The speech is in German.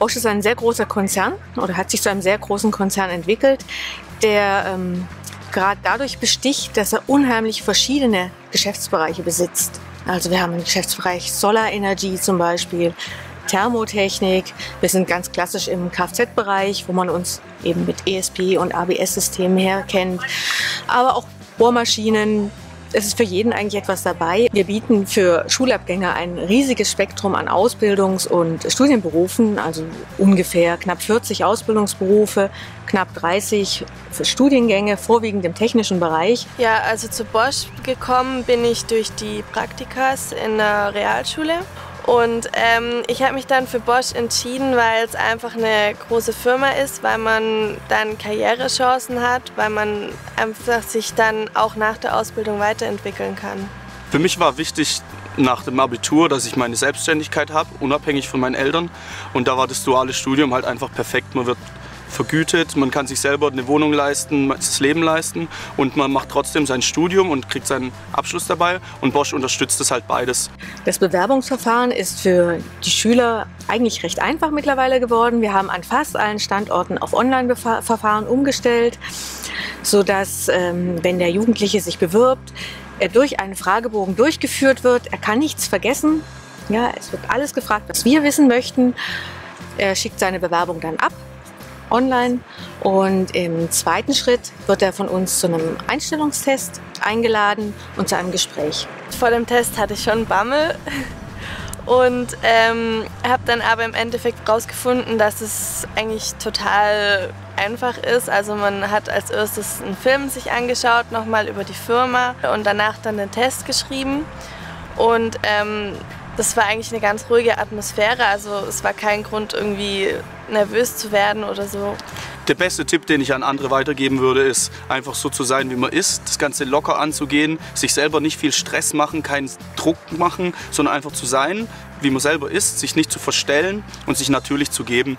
Bosch ist ein sehr großer Konzern oder hat sich zu einem sehr großen Konzern entwickelt, der gerade dadurch besticht, dass er unheimlich verschiedene Geschäftsbereiche besitzt. Also wir haben einen Geschäftsbereich Solar Energy zum Beispiel, Thermotechnik, wir sind ganz klassisch im Kfz-Bereich, wo man uns eben mit ESP und ABS-Systemen herkennt, aber auch Bohrmaschinen. Es ist für jeden eigentlich etwas dabei. Wir bieten für Schulabgänger ein riesiges Spektrum an Ausbildungs- und Studienberufen, also ungefähr knapp 40 Ausbildungsberufe, knapp 30 für Studiengänge, vorwiegend im technischen Bereich. Ja, also zu Bosch gekommen bin ich durch die Praktikas in der Realschule. Und ich habe mich dann für Bosch entschieden, weil es einfach eine große Firma ist, weil man dann Karrierechancen hat, weil man einfach sich dann auch nach der Ausbildung weiterentwickeln kann. Für mich war wichtig nach dem Abitur, dass ich meine Selbstständigkeit habe, unabhängig von meinen Eltern. Und da war das duale Studium halt einfach perfekt. Man wird vergütet, man kann sich selber eine Wohnung leisten, das Leben leisten und man macht trotzdem sein Studium und kriegt seinen Abschluss dabei und Bosch unterstützt das halt beides. Das Bewerbungsverfahren ist für die Schüler eigentlich recht einfach mittlerweile geworden. Wir haben an fast allen Standorten auf Online-Verfahren umgestellt, sodass, wenn der Jugendliche sich bewirbt, er durch einen Fragebogen durchgeführt wird. Er kann nichts vergessen. Ja, es wird alles gefragt, was wir wissen möchten. Er schickt seine Bewerbung dann ab. Online und im zweiten Schritt wird er von uns zu einem Einstellungstest eingeladen und zu einem Gespräch. Vor dem Test hatte ich schon Bammel und habe dann aber im Endeffekt rausgefunden, dass es eigentlich total einfach ist. Also man hat als erstes einen Film sich angeschaut, nochmal über die Firma und danach dann den Test geschrieben und das war eigentlich eine ganz ruhige Atmosphäre, also es war kein Grund, irgendwie nervös zu werden oder so. Der beste Tipp, den ich an andere weitergeben würde, ist einfach so zu sein, wie man ist, das Ganze locker anzugehen, sich selber nicht viel Stress machen, keinen Druck machen, sondern einfach zu sein, wie man selber ist, sich nicht zu verstellen und sich natürlich zu geben.